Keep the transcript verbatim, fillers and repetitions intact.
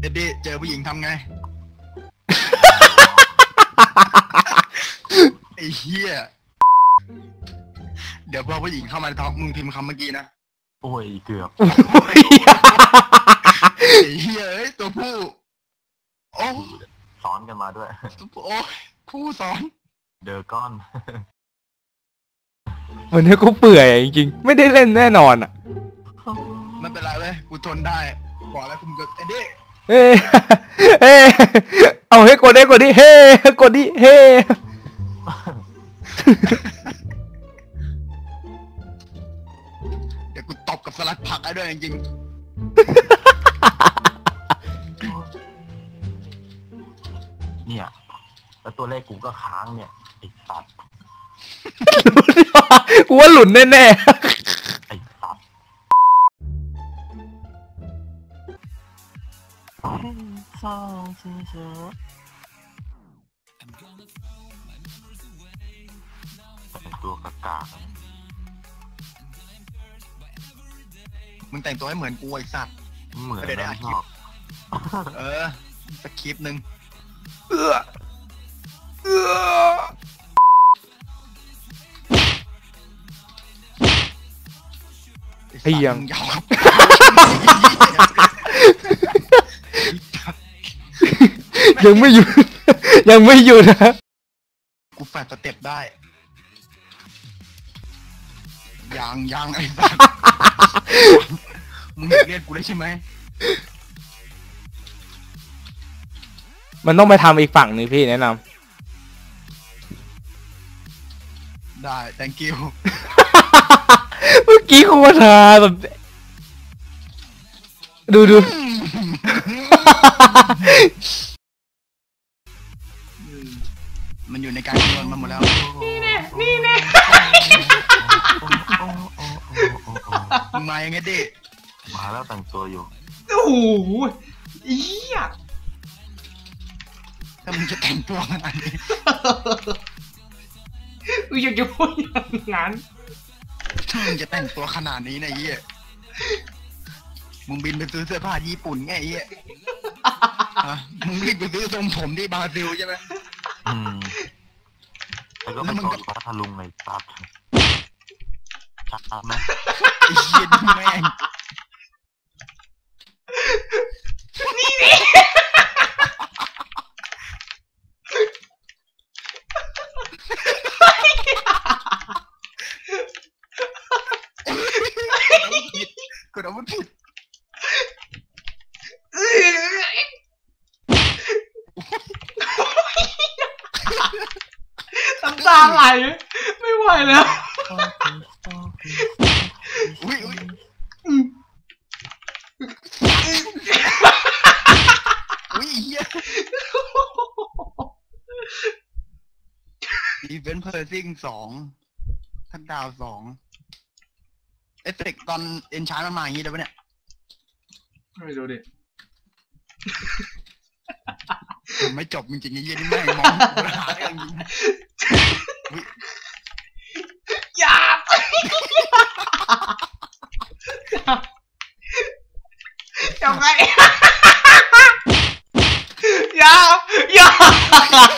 เอ็ดดี้เจอผู้หญิงทำไงไอ้เหี้ยเดี๋ยวพอผู้หญิงเข้ามาในท้องมึงพิมพ์คำเมื่อกี้นะโอ้ยเกือบไอ้เหี้ยตัวผู้โอ้สอนกันมาด้วยโอ้ยผู้สอนเดอก้อนเหมือนให้กูเปื่อยจริงๆไม่ได้เล่นแน่นอนอ่ะไม่เป็นไรเลยกูทนได้บอกแล้วคุณก็เอ็ดดี้เฮ้เฮ้เอาให้กดได้กดดิเฮ้กดดิเฮ้เดี๋ยวกูตบกับสลัดผักได้ด้วยจริงๆเนี่ยแล้วตัวเลขกูก็ค้างเนี่ยติดตัดกูว่าหลุดแน่ๆไอ้ตัดสองสี่ศูนย์ตัวกากามึงแต่งตัวให้เหมือนกูไอ้สัตว์เหมือนได้คลิปเออสักคลิปหนึ่งเออเออไอ้ยังยาวครับยังไม่หยุดยังไม่หยุดนะกูแฝดสเต็ปได้ยังยังไอ้สัสมึงเรียกกูได้ใช่ไหมมันต้องไปทำอีกฝั่งหนึ่งพี่แนะนำได้ thank you เมื่อกี้คุณทาแบบดูดูมันอยู่ในการโยนมาหมดแล้วนี่แน่นี่แน่มายังไงดิมาแล้วแต่งตัวอยู่โอ้โหเหี้ยถ้ามึงจะแต่งตัวขนาดนี้กูอยากจะพูดอย่างนั้นถ้ามึงจะแต่งตัวขนาดนี้นะเหี้ยมึงบินไปซื้อเสื้อผ้าญี่ปุ่นไงเหี้ยมึงรีบไปซื้อทรงผมที่บราซิลใช่ไหมอืมแล้วก็ไปโดนพัทลุงไอ้ตับชักตับไหมไอ้เหี้ยแม่งนี่นี่กูเอามันผิดน้ำตาไหลไม่ไหวแล้วอุ้ยอุ้ยอุ้ยดีเฟนเพอร์ซิ่งสองท่านดาวสองเอฟเฟกต์ตอนเอนชาร์มันมาอย่างนี้ได้ปะเนี่ยไม่รู้ดิไม่จบจริงๆเย็นๆไม่มองกูหาเรื่องหยาบทำไงหยาบหยาบ